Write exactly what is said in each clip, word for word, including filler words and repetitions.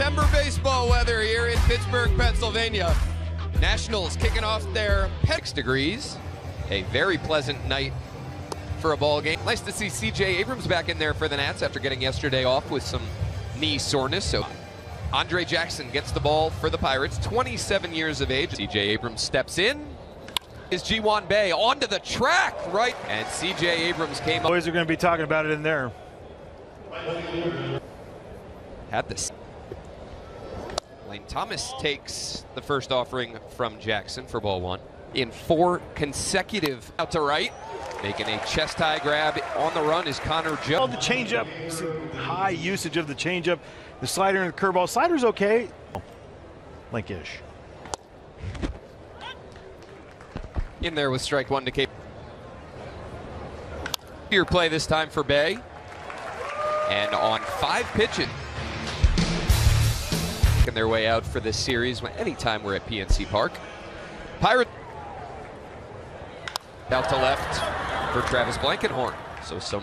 September baseball weather here in Pittsburgh, Pennsylvania. Nationals kicking off their six degrees. A very pleasant night for a ball game. Nice to see C J. Abrams back in there for the Nats after getting yesterday off with some knee soreness. So Andre Jackson gets the ball for the Pirates, twenty-seven years of age. C J. Abrams steps in. Is Ji-Hwan Bae onto the track, right? And C J. Abrams came up. Boys are going to be talking about it in there. Had this. Lane Thomas takes the first offering from Jackson for ball one. In four consecutive out to right. Making a chest-high grab on the run is Connor Joe. The changeup, high usage of the changeup. The slider and the curveball. Slider's okay. Linkish. In there with strike one to Cape. Your play this time for Bae. And on five pitches. Making their way out for this series anytime we're at P N C Park. Pirate out to left for Travis Blankenhorn. So some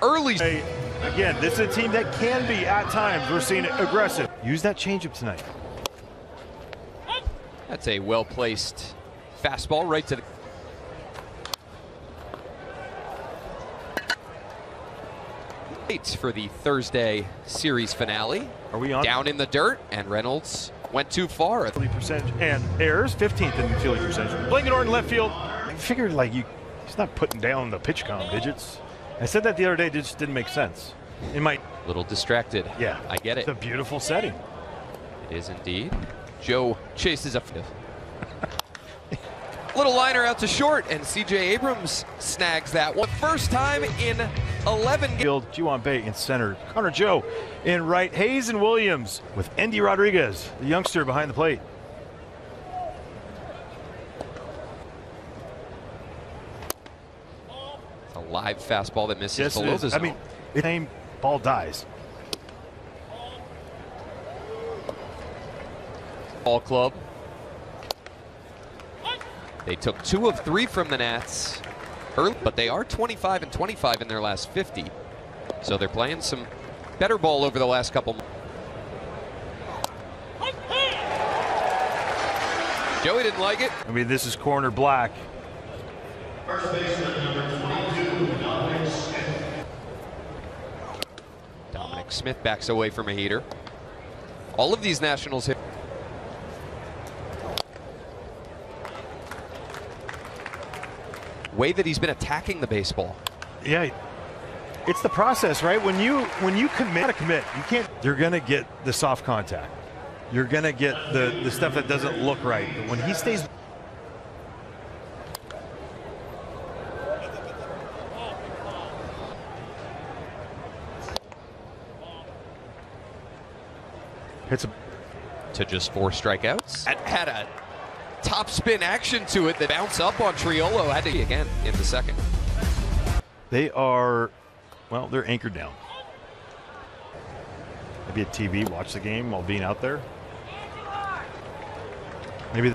early. Hey, again, this is a team that can be at times. We're seeing it aggressive. Use that changeup tonight. That's a well-placed fastball right to the. Waits for the Thursday series finale. Are we on? Down in the dirt, and Reynolds went too far. Percentage and errors, fifteenth in the fielding percentage. Blankenhorn in left field. I figured like you, he's not putting down the pitch count digits. I said that the other day. It just didn't make sense. It might. A little distracted. Yeah, I get it. It's a beautiful setting. It is indeed. Joe chases up. Little liner out to short, and C J. Abrams snags that one. First time in eleven games. Ji-Hwan Bae in center, Connor Joe in right, Hayes and Williams with Andy Rodriguez, the youngster behind the plate. It's a live fastball that misses. Yes, below the zone. I mean, the same ball dies. Ball club. They took two of three from the Nats, early, but they are twenty-five and twenty-five in their last fifty. So they're playing some better ball over the last couple. Joey didn't like it. I mean, this is corner black. First baseman, number twenty-two, Dominic Smith. Dominic Smith backs away from a heater. All of these Nationals hit. Way that he's been attacking the baseball. Yeah, it's the process, right? When you when you commit, commit, you can't. You're gonna get the soft contact. You're gonna get the the stuff that doesn't look right. But when he stays, hits a, to just four strikeouts. That had a top spin action to it that bounce up on Triolo. Had to be again in the second. They are, well, they're anchored down. Maybe a T V, watch the game while being out there. Maybe.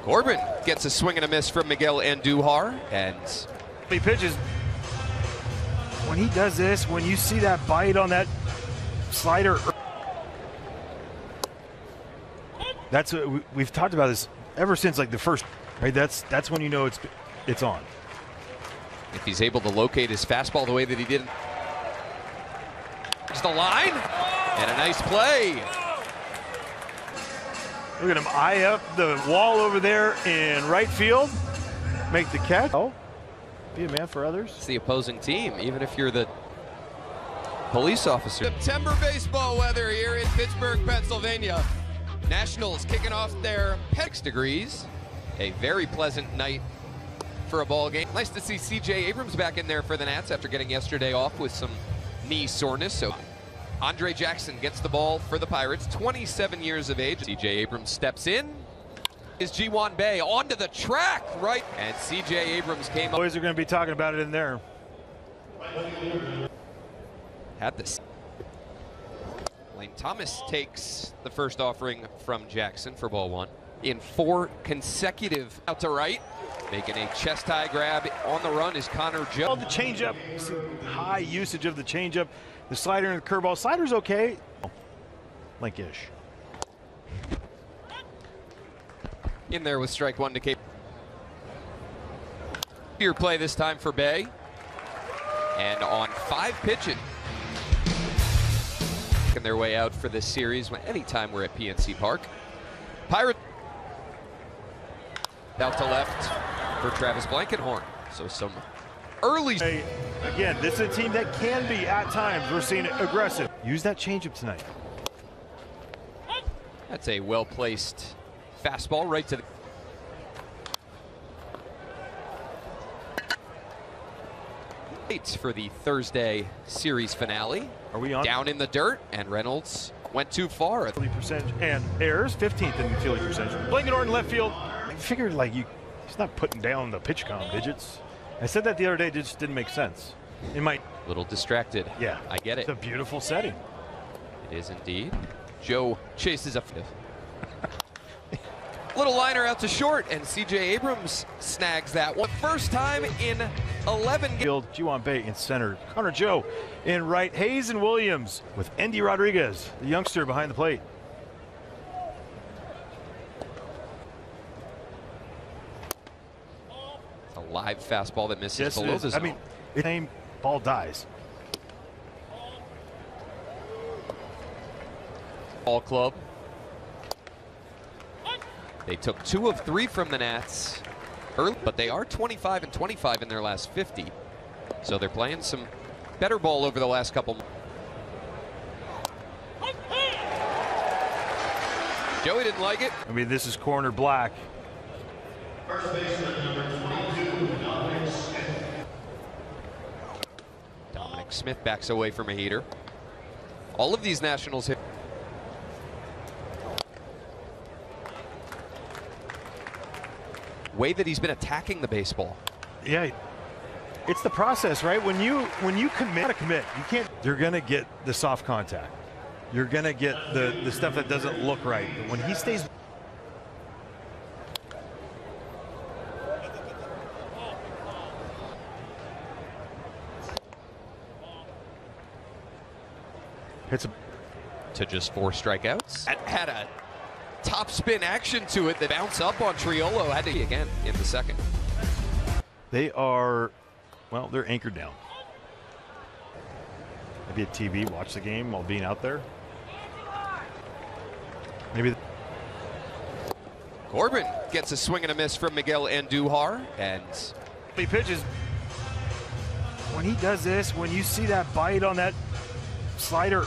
Corbin gets a swing and a miss from Miguel Andujar. And he pitches. When he does this, when you see that bite on that slider. That's what we've talked about this ever since like the first, right? That's that's when you know it's it's on. If he's able to locate his fastball the way that he did. It's the line and a nice play. Look at him eye up the wall over there in right field. Make the catch. Oh, be a man for others. It's the opposing team, even if you're the police officer. September baseball weather here in Pittsburgh, Pennsylvania. Nationals kicking off their six degrees. A very pleasant night for a ball game. Nice to see C J. Abrams back in there for the Nats after getting yesterday off with some knee soreness. So Andre Jackson gets the ball for the Pirates, twenty-seven years of age. C J. Abrams steps in. Is Ji-Hwan Bae onto the track, right? And C J. Abrams came up. Boys are going to be talking about it in there. Had this. Thomas takes the first offering from Jackson for ball one. In four consecutive out to right. Making a chest-high grab on the run is Connor Joe. The changeup, high usage of the changeup. The slider and the curveball. Slider's okay. like ish. In there with strike one to Cape. Your play this time for Bae. And on five pitches. Making their way out for this series when anytime we're at P N C Park. Pirate. Out to left for Travis Blankenhorn. So some early. Hey, again, this is a team that can be at times. We're seeing it aggressive. Use that changeup tonight. That's a well-placed fastball right to the. For the Thursday series finale. Are we on? Down in the dirt, and Reynolds went too far. Percentage and errors, fifteenth in the fielding percentage. Blankenhorn left field. I figured like you, he's not putting down the pitch com digits. I said that the other day, it just didn't make sense. It might. A little distracted. Yeah. I get it. It's a beautiful setting. It is indeed. Joe chases up. Little liner out to short, and C J. Abrams snags that one. First time in eleven games. Ji-Hwan Bae in center, Connor Joe in right, Hayes and Williams with Andy Rodriguez, the youngster behind the plate. It's a live fastball that misses yes, below the zone. I mean, the same ball dies. Ball club. They took two of three from the Nats early, but they are twenty-five and twenty-five in their last fifty. So they're playing some better ball over the last couple. Joey didn't like it. I mean, this is corner black. First baseman, number twenty-two, Dominic Smith. Dominic Smith backs away from a heater. All of these Nationals hit. Way that he's been attacking the baseball. Yeah, it's the process, right? When you when you commit to commit, you can't. You're gonna get the soft contact. You're gonna get the the stuff that doesn't look right. But when he stays, it's a to just four strikeouts. Had a top spin action to it. They bounce up on Triolo. Had to be again in the second. They are, well, they're anchored down. Maybe a T V, watch the game while being out there. Maybe. The Corbin gets a swing and a miss from Miguel Andujar. And he pitches. When he does this, when you see that bite on that slider.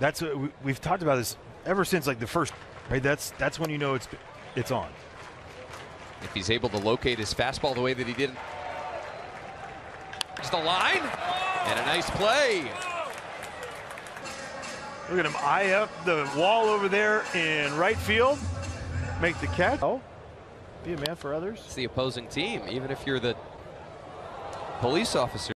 That's what we've talked about this ever since like the first, right? That's that's when you know it's it's on. If he's able to locate his fastball the way that he did. There's the line and a nice play. Look at him eye up the wall over there in right field. Make the catch. Oh, be a man for others. It's the opposing team, even if you're the police officer.